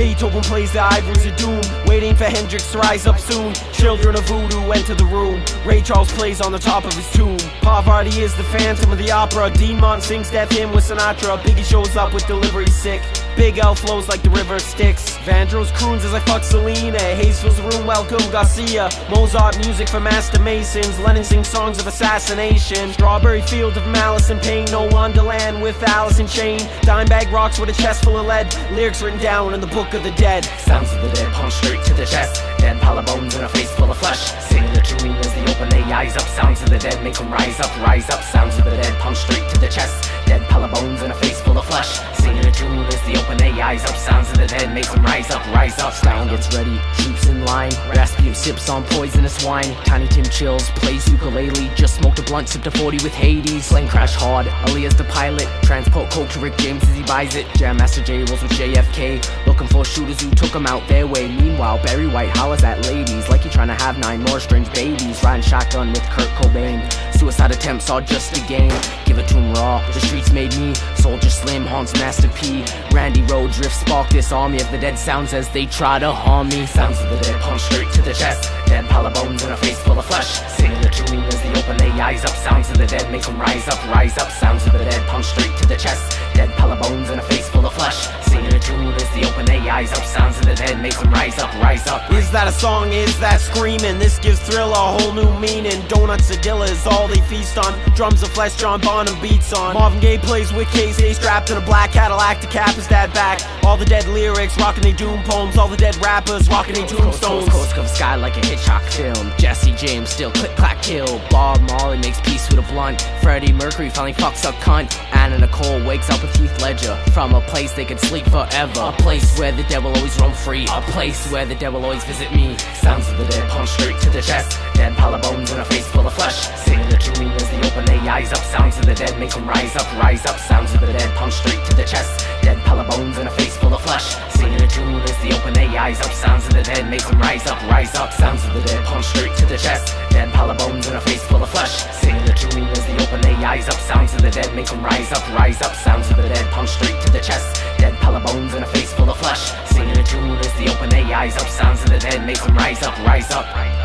Beethoven plays the ivories of doom, waiting for Hendrix to rise up soon. Children of voodoo enter the room, Ray Charles plays on the top of his tomb. Pavarotti is the phantom of the opera, Demon sings death hymn with Sinatra. Biggie shows up with delivery sick, Big L flows like the river Styx. Vandross croons as I fuck Selena, Hayes fills the room, welcome Garcia. Mozart music for master masons, Lennon sings songs of assassination. Strawberry field of malice and pain, no wonderland with Alice In Chains. Dimebag rocks with a chest full of lead, lyrics written down in the book of the dead. Sounds of the dead punch straight to the chest, dead pile of bones and a face full of flesh. Sing the tune as they open their eyes up, sounds of the dead make them rise up, rise up. Sounds of the dead punch straight to the chest, dead pile of bones and a face full of flesh. Sing the tune as they open their eyes up, sounds of the dead make them rise up, rise up. Sound gets ready, troops in line, Rasputin sips on poisonous wine. Tiny Tim chills, plays ukulele, just smoked a blunt, sipped a 40 with Hades. Slang crash hard, Aaliyah's the pilot, transport coke to Rick James as he buys it. Jam Master J rolls with JFK, looking for shooters who took him out their way. Meanwhile, Barry White hollers at ladies like he trying to have 9 more strange babies. Riding shotgun with Kurt Cobain, suicide attempts are just a game. Give it to him raw, the streets made me. Soldier Slim haunts Master P, Randy Rhoads riff spark this army of the dead sounds as they try to harm me. Sounds of the dead punch straight to the chest, dead pile of bones and a face full of flesh. Sing the tune as they open their eyes up, sounds of the dead make them rise up, rise up. Sounds of the dead punch straight to the chest, dead pile of bones and a face full of flesh. Sing the tune as they open their eyes up, sounds of the dead make them rise up, rise up. Is that a song? Is that screaming? This gives Thriller a whole new meaning. Donuts Adilla is all they feast on, drums of flesh John Bonham beats on. Marvin Gaye plays with KC, strapped in a black Cadillac, the cap is that back. All the dead lyrics rocking they doom poems, all the dead rappers rocking they tombstones. Coast cover sky like a Hitchcock film, Jesse James still click clack kill. Bob Marley makes peace with a blunt, Freddie Mercury finally fucks up cunt. Anna Nicole wakes up with Heath Ledger, from a place they can sleep forever, a place where the devil always roam free, a place where the devil always visit me. Sounds of the dead punch straight to the chest, dead pile of bones and a face full of flesh. Sing the tune as they open their eyes up, sounds of the dead make them rise up, rise up. Sounds of the dead punch straight to the chest, dead pile of bones and a face full of flesh. Sing the tune as they open their eyes up, sounds of the dead make them rise up, rise up. Sounds of the dead punch straight to the chest, dead pile of bones and a face full of flesh. Sing the tune as they open their eyes up, sounds of the dead make them rise up, rise up. Sounds of the dead punch straight to the chest, dead pile of bones and a face full of flesh. Sing the tune as they open their eyes up, sounds of the dead make them rise up, rise up.